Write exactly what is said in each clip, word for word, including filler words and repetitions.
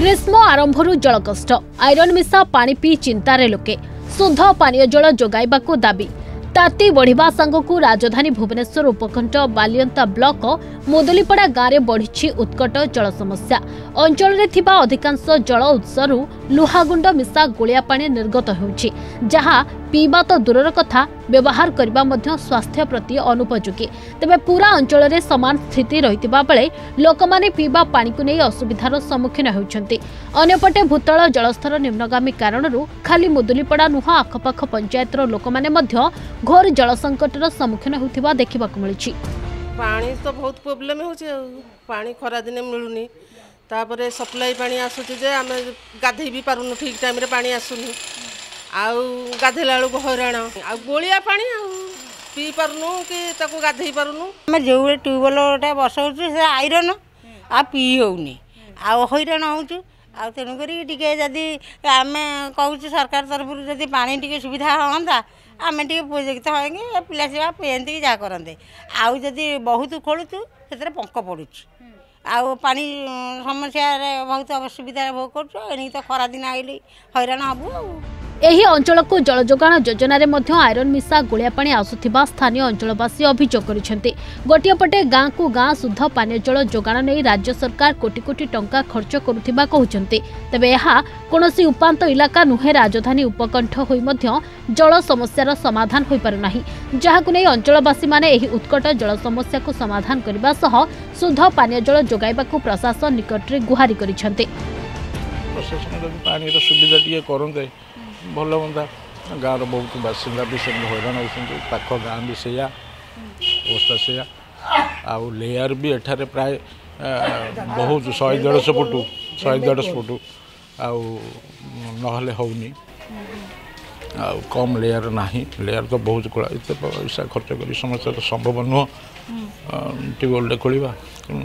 গ্রীষ্ম আরম্ভরু জলকষ্ট আইরন মিশা পানি পি চিন্তারে লোকে শুদ্ধ পানীয় জল যোগাইবাকু দাবি। তাতি বড়িবা সাঙ্গকু রাজধানী ভুবনেশ্বর উপকণ্ঠ বালিয়ন্তা ব্লক মোদলিপড়া গাঁরে বড়িছি উৎকট জল সমস্যা। অঞ্চলরে থিবা অধিকাংশ জল উৎসরু লুহাগুণ্ড মিশা গোলিয়া পানি নির্গত হউছি, যাহা পিবা তো দূরর কথা ব্যবহার করিবা মধ্য স্বাস্থ্য প্রতি অনুপযোগী। তবে পুরা অঞ্চলরে সমান স্থিতি রহিতিবা বেলে লোকমানে পিবা পানিকু নেই অসুবিধার সম্মুখীন হউছন্তি। অন্যপটে ভূতল জলস্তর নিম্নগামী কারণরু খালি মুদুলিপড়া নুহ আখপাখ পঞ্চায়েতর লোকমানে মধ্য ঘোর জল সংকটর সম্মুখীন হউতিবা দেখিবাকু মিলিছি। পানি তো বহুত প্রবলেম হউছে, পানি খরা দিনে মিলুনি, তারপরে সাপ্লাই পানি আসুচি যে আমি গাধেই বি পারুনু, ঠিক টাইমরে পানি আসুনি, আউ গাধেলা বেলকু হইরাণ, আউ গোলিয়া পানি আউ পিই পারুনু কি তাকু গাধেই পারুনু। আমি যে টিউবওয়েলটা বসাউছি সে আইরন আর পিই হউনি, আউ হইরাণ হউছু। আউ তেণু করি টিকে যদি আমি কহুছু সরকার তরফরু যদি পানি টিকে সুবিধা হওয়া আমি টিকে উপযুক্ত হয়কি পিলা সেবা পেয়েন্তি যা করতে। আউ যদি বহুত খোলুছু সেটা পঙ্ক পড়ুছি, আউ পানি সমস্যার বহুত অসুবিধা ভোগ করছু। এনিকি তো খরা দিন আইলি হইরাণ হবু। এই অঞ্চলকু জল যোগান যোজনার মধ্যে আইরন মিশা গোলিয়া পানি আসুথিবা স্থানীয় অঞ্চলবাসী অভিযোগ করিছন্তি। গোটিয়ে পটে গাঁকু গাঁ শুদ্ধ পানীয় জল যোগান নেই রাজ্য সরকার কোটি কোটি টঙ্কা খরচ করুথিবা কহুছন্তি। তবে এহা কোনসি উপান্ত ইলাকা নুহে রাজধানী উপকণ্ঠ হই মধ্য জল সমস্যার সমাধান হই পারু নাহি, যাহাকু নেই অঞ্চলবাসী মানে এই উৎকট জল সমস্যাকু সমাধান করিবা সহ শুদ্ধ পানীয় জল যোগাইবাকু প্রশাসন নিকটরে গুহারি করিছন্তি। প্রশাসন যদি পানীয় সুবিধা দিয়ে করতে ଭଲ ହୁଅନ୍ତା। ଗାଁର ବହୁତ ବାସିନ୍ଦା ବି ସେମିତି ହଇରାଣ ହେଉଛନ୍ତି, ପାଖ ଗାଁ ବି ସେଇଆ ଅବସ୍ଥା ସେଇଆ। ଆଉ ଲେୟାର ବି ଏଠାରେ ପ୍ରାୟ ବହୁତ ଶହେ ଦେଢ଼ଶହ ଫୁଟୁ ଶହେ ଦେଢ଼ଶହ ଫୁଟୁ ଆଉ ନହେଲେ ହେଉନି, ଆଉ କମ୍ ଲେୟାର ନାହିଁ। ଲେୟାର ତ ବହୁତ ଖୋଳା, ଏତେ ପଇସା ଖର୍ଚ୍ଚ କରି ସମସ୍ୟା ତ ସମ୍ଭବ ନୁହଁ। ଟ୍ୟୁବୱେଲ୍ଟେ ଖୋଳିବା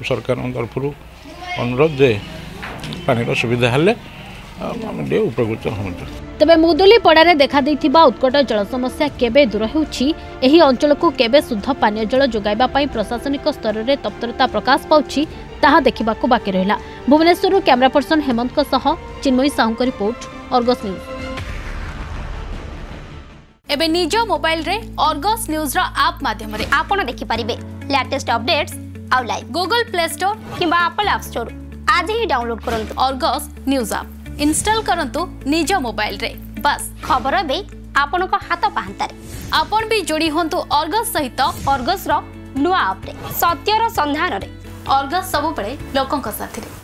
ସରକାରଙ୍କ ତରଫରୁ ଅନୁରୋଧ ଯେ ପାଣିର ସୁବିଧା ହେଲେ ଆମେ ଟିକେ ଉପକୃତ ହୁଅନ୍ତୁ। তবে মুদুলিপড়ারে দেখা দেইথিবা উৎকট জল সমস্যা কেবে দূর হেউছি, এই অঞ্চলকু কেবে শুদ্ধ পানীয় জল যোগাইবা পাই প্রশাসনিক স্তরের তৎপরতা প্রকাশ পাউছি তাহা দেখিবাকু বাকি রহিলা। ভুবনেশ্বরু ক্যামেরা পার্সন হেমন্তক সহ চিন্ময়ী সাহুক রিপোর্ট, অর্গস নিউজ। এবে নিজ মোবাইল রে অর্গস নিউজ র আপ মাধ্যমে আপন দেখি পারিবে লেটেস্ট আপডেটস আউ লাইভ। গুগল প্লে স্টোর কিংবা অ্যাপল অ্যাপ স্টোর আজি হি ডাউনলোড করন্তু অর্গস নিউজ আপ। इंस्टॉल करंतु निज मोबाइल रे, बस खबर बे आपण को हाथ पाहंतारे। आपण भी जोड़ी होंतु अर्गस सहित अर्गस रो नुआ आप रे, सत्यरा संधान रे। अर्गस सब बळे लोकन का साथी रे।